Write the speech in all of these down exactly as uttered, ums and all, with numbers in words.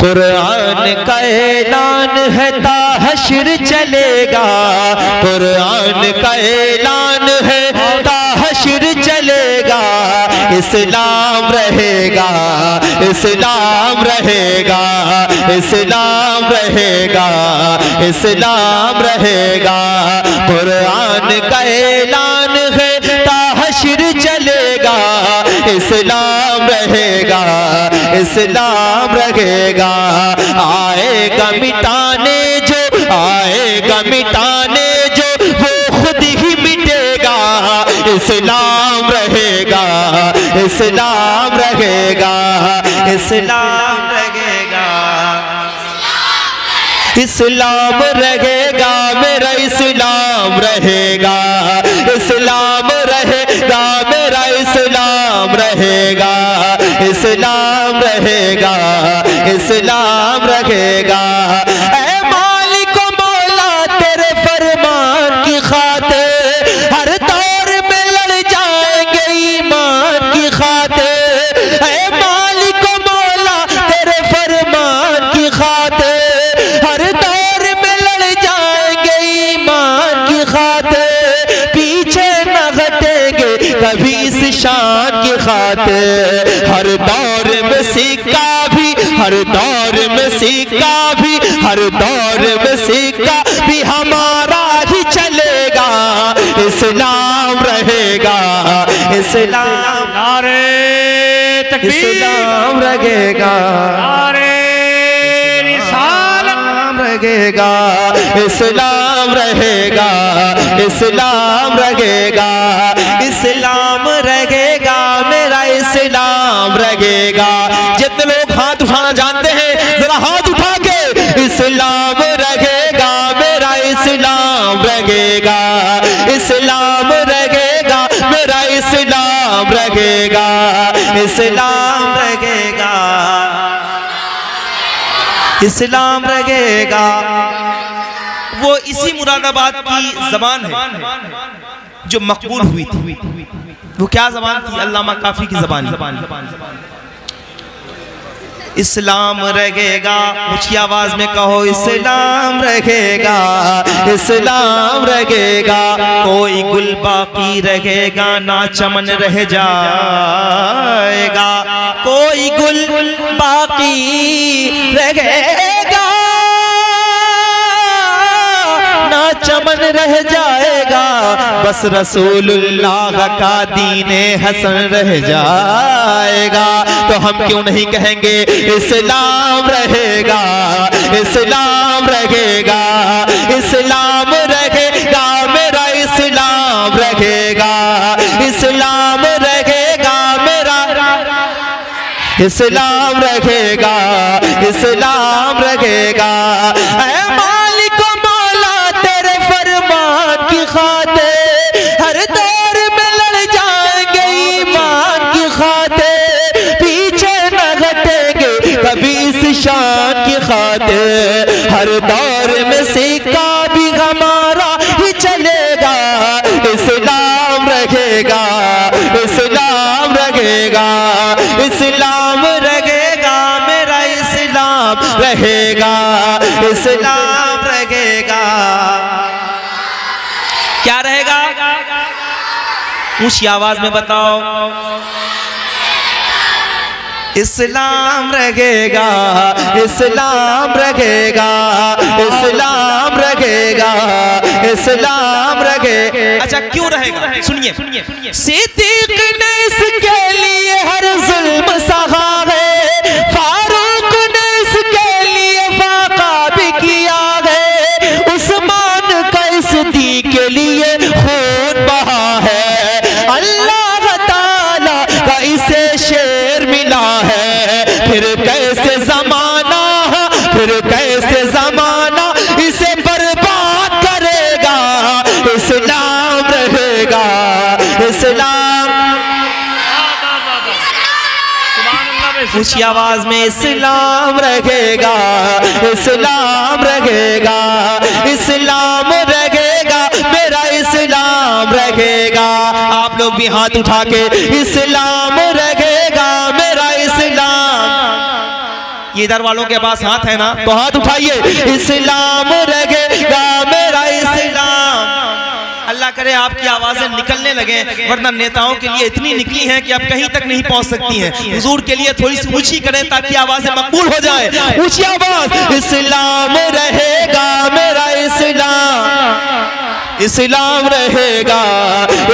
कुरान का ऐलान है ता हश्र चलेगा, कुरान का ऐलान है ता हश्र चलेगा, इस्लाम रहेगा इस्लाम रहेगा इस्लाम रहेगा इस्लाम रहेगा, कुरान का ऐलान है ता हश्र चलेगा, इस्लाम रहेगा इस्लाम रहेगा, आएगा मिटाने जो आएगा मिटाने जो वो खुद ही मिटेगा, इस्लाम रहेगा इस्लाम रहेगा इस्लाम रहेगा इस्लाम रहेगा, मेरा इस्लाम रहेगा इस्लाम रहेगा, मेरा इस्लाम रहेगा इस्लाम रहेगा इस्लाम रहेगा, ऐ मालिक मौला तेरे फरमान की खातिर हर दौर में लड़ जाएंगे ईमान की खातिर, ऐ मालिक मौला तेरे फरमान की खातिर हर दौर में लड़ जाएंगे ईमान की खातिर, पीछे न हटेंगे कभी इस शान की खातिर, हर दौर में सीखा भी हर दौर में सीखा भी हर दौर में सीखा भी हमारा ही चलेगा, इस्लाम रहेगा इस्लाम नारे तकबीर इस्लाम रहेगा, नारे रिसालत रहेगा इस्लाम रहेगा इस्लाम रहेगा इस्लाम रहेगा, मेरा इस्लाम रहेगा, जितने लोग हाथ उठाना जानते हैं जरा हाथ उठा के, इस्लाम रहेगा मेरा इस्लाम रहेगा इस्लाम रहेगा, मेरा इस्लाम रहेगा इस्लाम रहेगा इस्लाम रहेगा, वो इसी मुरादाबाद की ज़बान है जो मकबूल हुई थी, वो क्या ज़बान थी? अल्लामा काफी की ज़बान। इस्लाम रहेगा, ऊंची आवाज में कहो इस्लाम रहेगा इस्लाम रहेगा, कोई गुल बाकी रहेगा ना चमन रह जाएगा, कोई गुल बाकी रहेगा ना चमन रह जाएगा, बस रसूलुल्लाह का दीने हसन रह जाएगा, तो हम क्यों नहीं कहेंगे इस्लाम रहेगा इस्लाम रहेगा इस्लाम रहेगा, मेरा इस्लाम रहेगा इस्लाम रहेगा, मेरा इस्लाम रहेगा इस्लाम रहेगा, हर दौर में लड़ जाएंगे ईमान की खातिर, पीछे न हटेंगे कभी इस शान की खातिर, हर दौर में सिक्का भी हमारा ही चलेगा, इस्लाम रहेगा इस्लाम रहेगा इस्लाम रहेगा, मेरा इस्लाम रहेगा इस्लाम रहेगा, क्या रहेगा? ऊंची आवाज में बताओ, इस्लाम रहेगा इस्लाम रहेगा इस्लाम रहेगा इस्लाम रहेगा। अच्छा क्यों रहेगा? सुनिए सुनिए, सिद्दीक ने इसके लिए हर जुल्म सहा है, फारूक ने इसके लिए फाका भी किया है, उस्मान का सिद्दीक के लिए खून बहा है, अल्लाह ताला का इसे शेर मिला है, फिर कैसे जमाना फिर कैसे जमाना इसे बर्बाद करेगा, इस्लाम रहेगा इस्लाम। ऊंची आवाज में इस्लाम रहेगा इस्लाम रहेगा इस्लाम रहेगा, मेरा इस्लाम रहेगा, आप लोग भी हाथ उठा के इस्लाम रहेगा मेरा इस्लाम, इधर वालों के पास हाथ है ना तो हाथ उठाइए। इस्लाम रहेगा मेरा इस्लाम। अल्लाह करे आपकी आवाजें निकलने लगे, वरना नेताओं के लिए इतनी निकली हैं कि आप कहीं तक नहीं पहुंच सकती हैं। हुजूर के लिए थोड़ी सी ऊंची करें ताकि आवाजें मकबूल हो जाए। ऊंची आवाज, इस्लाम रहेगा मेरा इस्लाम, इस्लाम रहेगा,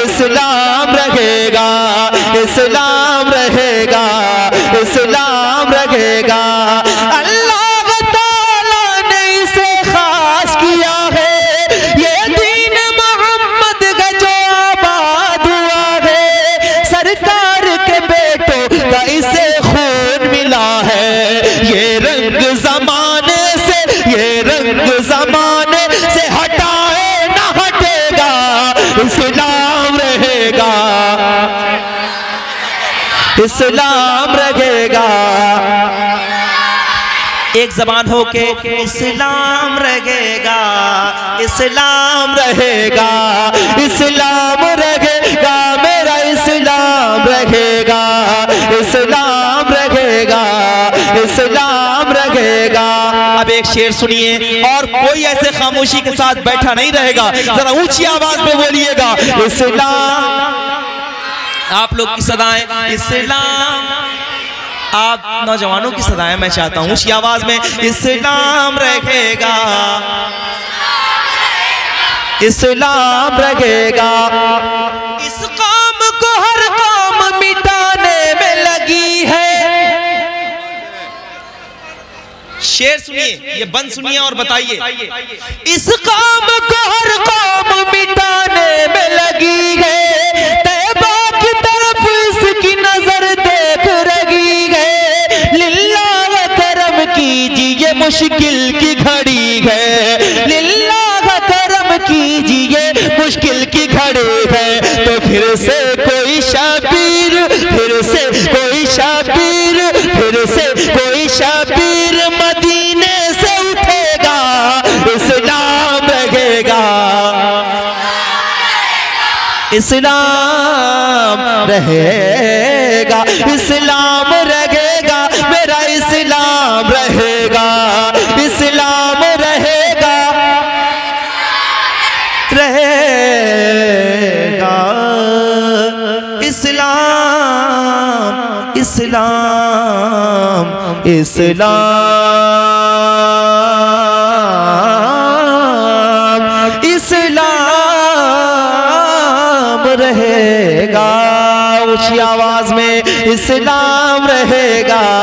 इस्लाम रहेगा, इस्लाम रहेगा, इस्लाम रहेगा। इस्लाम रहेगा। एक जबान हो के इस्लाम रहेगा, इस्लाम रहेगा, इस्लाम रहेगा मेरा इस्लाम रहेगा, इस्लाम रहेगा, इस्लाम रहेगा। अब एक शेर सुनिए, और कोई ऐसे खामोशी के साथ बैठा नहीं रहेगा, जरा ऊंची आवाज में बोलिएगा। इस्लाम, आप लोग की सदाएं इस्लाम, आप नौजवानों की सदाएं मैं चाहता हूँ उसी आवाज में। इस्लाम रहेगा, इस्लाम रहेगा। इस काम को हर काम मिटाने में लगी है। शेर सुनिए, ये बंद सुनिए और बताइए। इस काम को हर काम मिटाने में लगी है, मुश्किल की घड़ी है, लिल्लाह करम कीजिए, मुश्किल की घड़ी है। तो फिर से कोई शाबीर, फिर से कोई शाबीर, फिर से कोई शाबीर मदीने से उठेगा। इस्लाम रहेगा, इस्लाम रहेगा, इस्लाम रहेगा मेरा इस्लाम रहेगा, इस्लाम रहेगा, रहेगा इस्लाम, इस्लाम, इस्लाम, इस्लाम रहेगा। ऊंची आवाज में इस्लाम रहेगा।